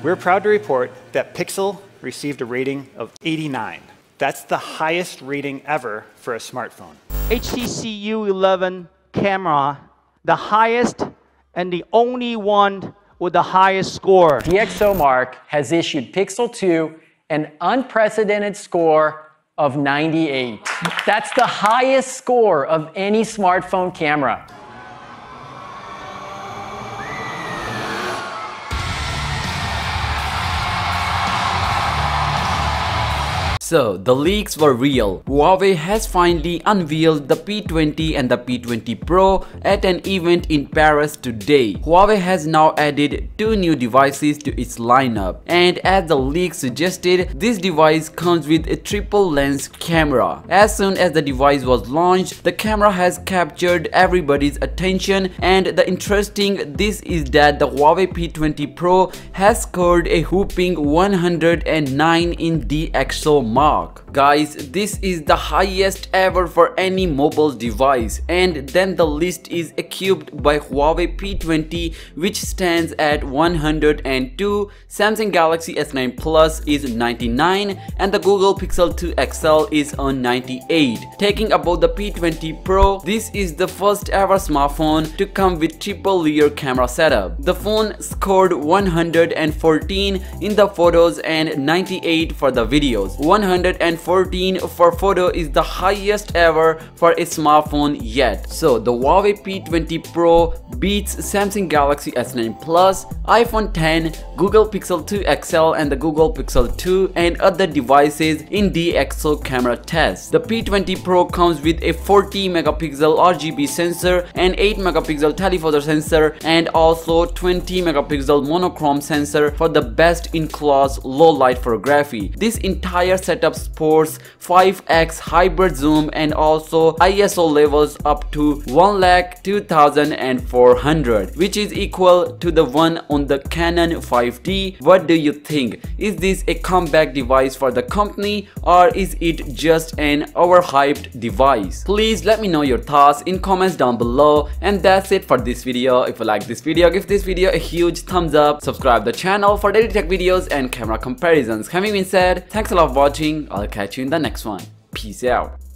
We're proud to report that Pixel received a rating of 89. That's the highest rating ever for a smartphone. HTC U11 camera, the highest and the only one with the highest score. DxOMark has issued Pixel 2 an unprecedented score of 98. That's the highest score of any smartphone camera. So, the leaks were real. Huawei has finally unveiled the P20 and the P20 Pro at an event in Paris today. Huawei has now added two new devices to its lineup. And as the leak suggested, this device comes with a triple lens camera. As soon as the device was launched, the camera has captured everybody's attention, and the interesting this is that the Huawei P20 Pro has scored a whopping 109 in DxOMark. Guys, this is the highest ever for any mobile device, and then the list is equipped by Huawei P20, which stands at 102, Samsung Galaxy S9 Plus is 99, and the Google Pixel 2 XL is on 98. Taking about the P20 Pro, this is the first ever smartphone to come with triple layer camera setup. The phone scored 114 in the photos and 98 for the videos. 114 for photo is the highest ever for a smartphone yet. So the Huawei P20 Pro beats Samsung Galaxy S9 Plus, iPhone X, Google Pixel 2 XL and the Google Pixel 2 and other devices in DxO camera tests. The P20 Pro comes with a 40 megapixel RGB sensor and 8 megapixel telephoto sensor and also 20 megapixel monochrome sensor for the best in class low light photography. This entire setup sports 5x hybrid zoom and also ISO levels up to 1,02,400, which is equal to the one on the Canon 5D. What do you think? Is this a comeback device for the company, or is it just an overhyped device? Please let me know your thoughts in comments down below. And that's it for this video. If you like this video, give this video a huge thumbs up. Subscribe the channel for daily tech videos and camera comparisons. Having been said, thanks a lot for watching. I'll catch you in the next one. Peace out.